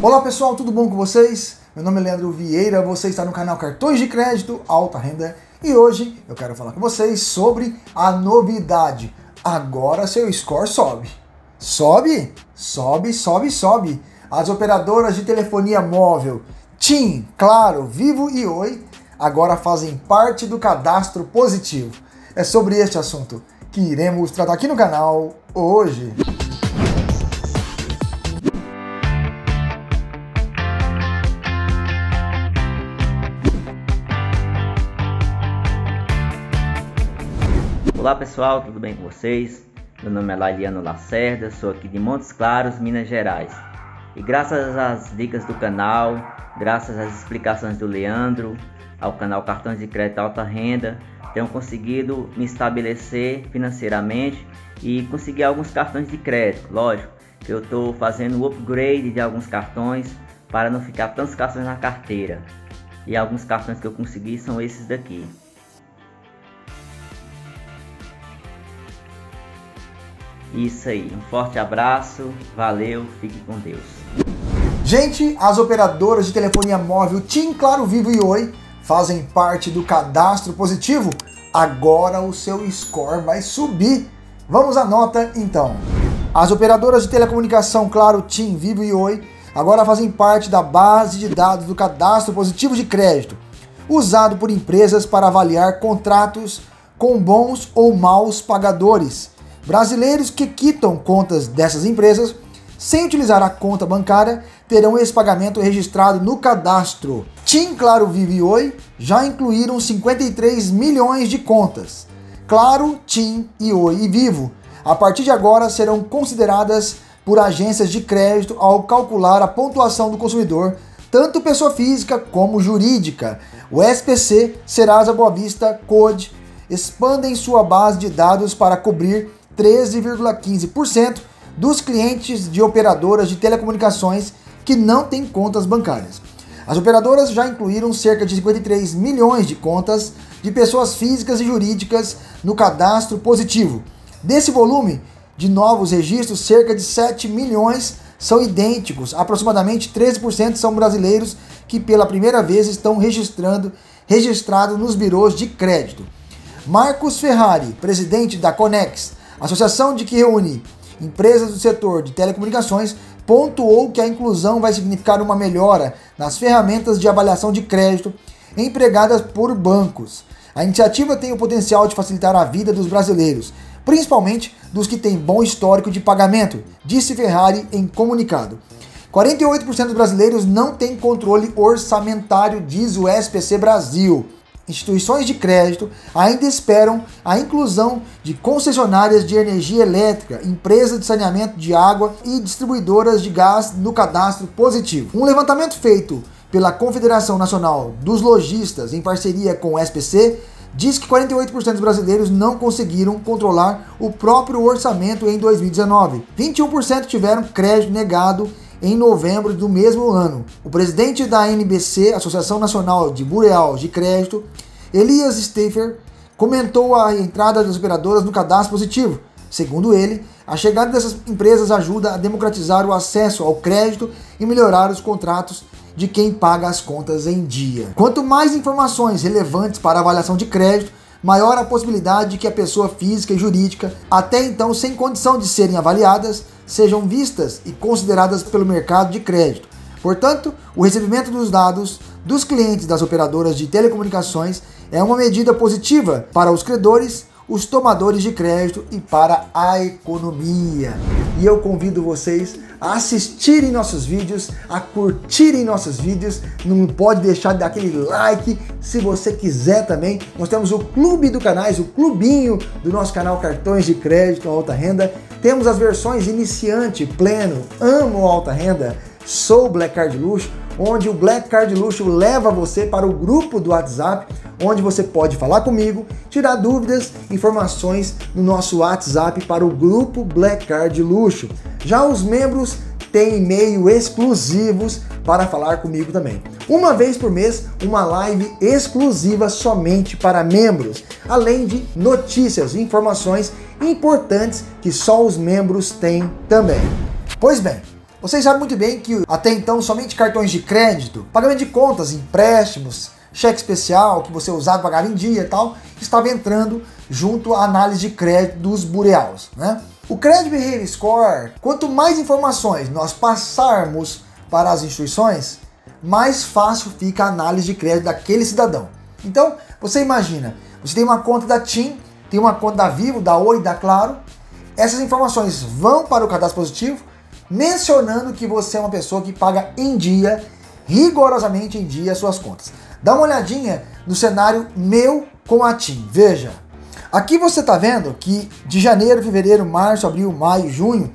Olá pessoal, tudo bom com vocês? Meu nome é Leandro Vieira, você está no canal Cartões de Crédito, Alta Renda, e hoje eu quero falar com vocês sobre a novidade. Agora seu score sobe. Sobe? Sobe, sobe, sobe. As operadoras de telefonia móvel, TIM, Claro, Vivo e Oi, agora fazem parte do Cadastro Positivo. É sobre este assunto que iremos tratar aqui no canal hoje. Olá pessoal, tudo bem com vocês? Meu nome é Laliano Lacerda, sou aqui de Montes Claros, Minas Gerais. E graças às dicas do canal, graças às explicações do Leandro, ao canal Cartões de Crédito Alta Renda, tenho conseguido me estabelecer financeiramente e conseguir alguns cartões de crédito. Lógico que eu estou fazendo o upgrade de alguns cartões para não ficar tantos cartões na carteira. E alguns cartões que eu consegui são esses daqui. Isso aí, um forte abraço, valeu, fique com Deus. Gente, as operadoras de telefonia móvel TIM, Claro, Vivo e Oi fazem parte do Cadastro Positivo. Agora o seu score vai subir. Vamos à nota então. As operadoras de telecomunicação Claro, TIM, Vivo e Oi agora fazem parte da base de dados do Cadastro Positivo de Crédito, usado por empresas para avaliar contratos com bons ou maus pagadores. Brasileiros que quitam contas dessas empresas sem utilizar a conta bancária terão esse pagamento registrado no cadastro. TIM, Claro, Vivo e Oi já incluíram 53 milhões de contas. Claro, TIM e Oi e Vivo, a partir de agora, serão consideradas por agências de crédito ao calcular a pontuação do consumidor, tanto pessoa física como jurídica. O SPC, Serasa Boa Vista, Quod, expandem sua base de dados para cobrir 13,15% dos clientes de operadoras de telecomunicações que não têm contas bancárias. As operadoras já incluíram cerca de 53 milhões de contas de pessoas físicas e jurídicas no cadastro positivo. Desse volume de novos registros, cerca de 7 milhões são idênticos. Aproximadamente 13% são brasileiros que pela primeira vez estão registrados nos birôs de crédito. Marcos Ferrari, presidente da Conex, associação de que reúne empresas do setor de telecomunicações, pontuou que a inclusão vai significar uma melhora nas ferramentas de avaliação de crédito empregadas por bancos. A iniciativa tem o potencial de facilitar a vida dos brasileiros, principalmente dos que têm bom histórico de pagamento, disse Ferrari em comunicado. 48% dos brasileiros não têm controle orçamentário, diz o SPC Brasil. Instituições de crédito ainda esperam a inclusão de concessionárias de energia elétrica, empresas de saneamento de água e distribuidoras de gás no cadastro positivo. Um levantamento feito pela Confederação Nacional dos Lojistas, em parceria com o SPC, diz que 48% dos brasileiros não conseguiram controlar o próprio orçamento em 2019. 21% tiveram crédito negado em novembro do mesmo ano. O presidente da NBC, Associação Nacional de Bureau de Crédito, Elias Steifer, comentou a entrada das operadoras no cadastro positivo. Segundo ele, a chegada dessas empresas ajuda a democratizar o acesso ao crédito e melhorar os contratos de quem paga as contas em dia. Quanto mais informações relevantes para a avaliação de crédito, maior a possibilidade de que a pessoa física e jurídica, até então sem condição de serem avaliadas, sejam vistas e consideradas pelo mercado de crédito. Portanto, o recebimento dos dados dos clientes das operadoras de telecomunicações é uma medida positiva para os credores, os tomadores de crédito e para a economia. E eu convido vocês a assistirem nossos vídeos, a curtirem nossos vídeos, não pode deixar de dar aquele like se você quiser também. Nós temos o clube do canais, o clubinho do nosso canal Cartões de Crédito Alta Renda. Temos as versões iniciante, pleno, amo Alta Renda, sou Black Card Luxo, onde o Black Card Luxo leva você para o grupo do WhatsApp, onde você pode falar comigo, tirar dúvidas, informações no nosso WhatsApp para o grupo Black Card Luxo. Já os membros têm e-mail exclusivos para falar comigo também. Uma vez por mês, uma live exclusiva somente para membros, além de notícias e informações importantes que só os membros têm também. Pois bem, Vocês sabem muito bem que até então somente cartões de crédito, pagamento de contas, empréstimos, cheque especial que você usava pagar em dia e tal, estava entrando junto à análise de crédito dos bureaus, né? O Credit Score, quanto mais informações nós passarmos para as instituições, mais fácil fica a análise de crédito daquele cidadão. Então, você imagina, você tem uma conta da TIM, tem uma conta da Vivo, da Oi, da Claro, essas informações vão para o cadastro positivo, mencionando que você é uma pessoa que paga em dia, rigorosamente em dia, as suas contas. Dá uma olhadinha no cenário meu com a TIM, veja. Aqui você está vendo que de janeiro, fevereiro, março, abril, maio, junho,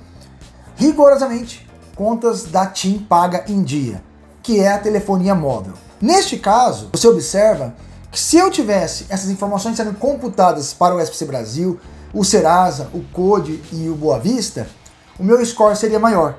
rigorosamente, contas da TIM paga em dia, que é a telefonia móvel. Neste caso, você observa que se eu tivesse essas informações sendo computadas para o SPC Brasil, o Serasa, o Quod e o Boa Vista, o meu score seria maior.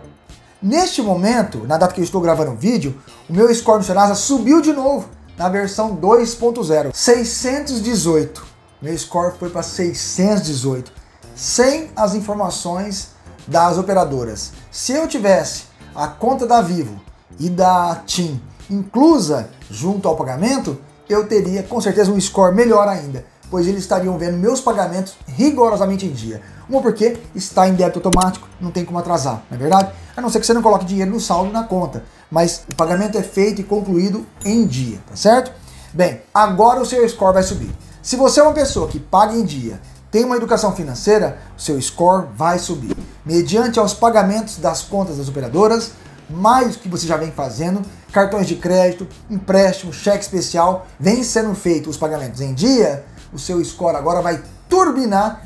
Neste momento, na data que eu estou gravando o vídeo, o meu score no Serasa subiu de novo na versão 2.0, 618. Meu score foi para 618, sem as informações das operadoras. Se eu tivesse a conta da Vivo e da TIM inclusa junto ao pagamento, eu teria com certeza um score melhor ainda, pois eles estariam vendo meus pagamentos rigorosamente em dia. Uma porque está em débito automático, não tem como atrasar, não é verdade? A não ser que você não coloque dinheiro no saldo na conta, mas o pagamento é feito e concluído em dia, tá certo? Bem, agora o seu score vai subir. Se você é uma pessoa que paga em dia, tem uma educação financeira, o seu score vai subir. Mediante aos pagamentos das contas das operadoras, mais o que você já vem fazendo, cartões de crédito, empréstimo, cheque especial, vem sendo feito os pagamentos em dia, o seu score agora vai turbinar.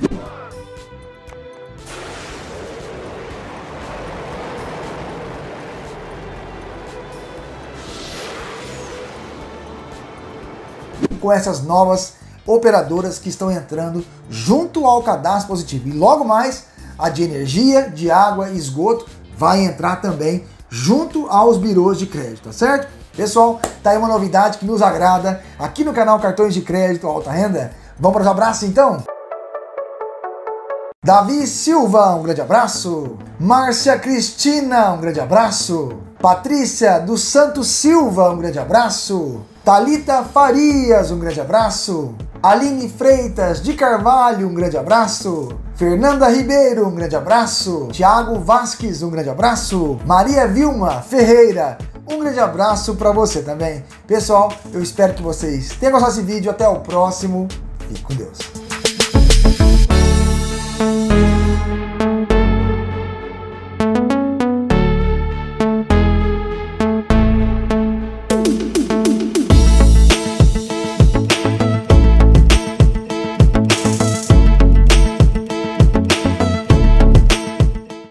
Com essas novas operadoras que estão entrando junto ao cadastro positivo. E logo mais, a de energia, de água e esgoto vai entrar também junto aos birôs de crédito, tá certo? Pessoal, tá aí uma novidade que nos agrada aqui no canal Cartões de Crédito Alta Renda. Vamos para os abraços então? Davi Silva, um grande abraço. Márcia Cristina, um grande abraço. Patrícia dos Santos Silva, um grande abraço. Thalita Farias, um grande abraço. Aline Freitas de Carvalho, um grande abraço. Fernanda Ribeiro, um grande abraço. Tiago Vasques, um grande abraço. Maria Vilma Ferreira, um grande abraço para você também. Pessoal, eu espero que vocês tenham gostado desse vídeo. Até o próximo. Fique com Deus.